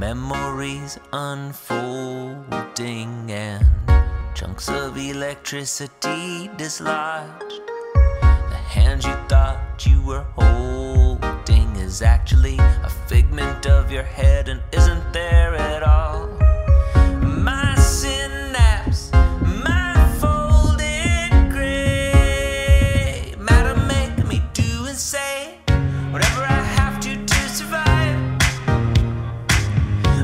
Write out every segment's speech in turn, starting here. memories unfolding and chunks of electricity dislodged. The hand you thought you were holding is actually a figment of your head and isn't there at all. My synapse, my folded gray matter make me do and say whatever I have to survive.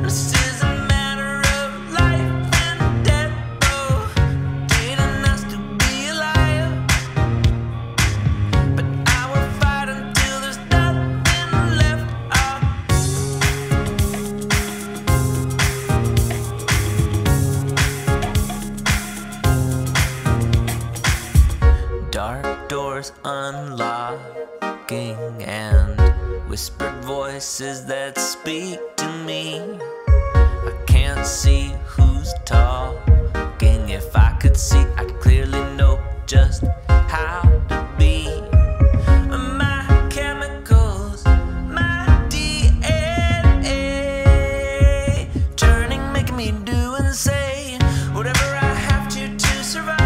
This is a matter of life and death, though getting us to be alive. But I will fight until there's nothing left out. Dark doors unlocking and whispered voices that speak to me. I can't see who's talking. If I could see, I'd clearly know just how to be. My chemicals, my DNA, turning, making me do and say whatever I have to survive.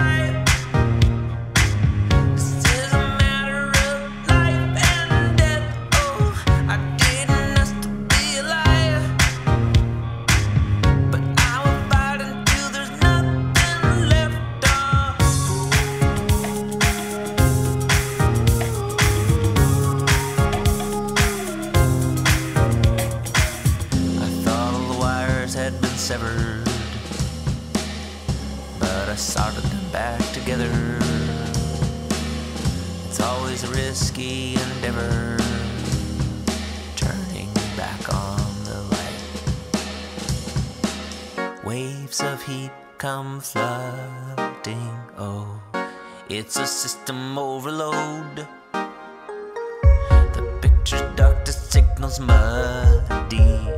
Had been severed, but I soldered them back together. It's always a risky endeavor, turning back on the light. Waves of heat come flooding, oh, it's a system overload. The picture's dark, the signal's muddy.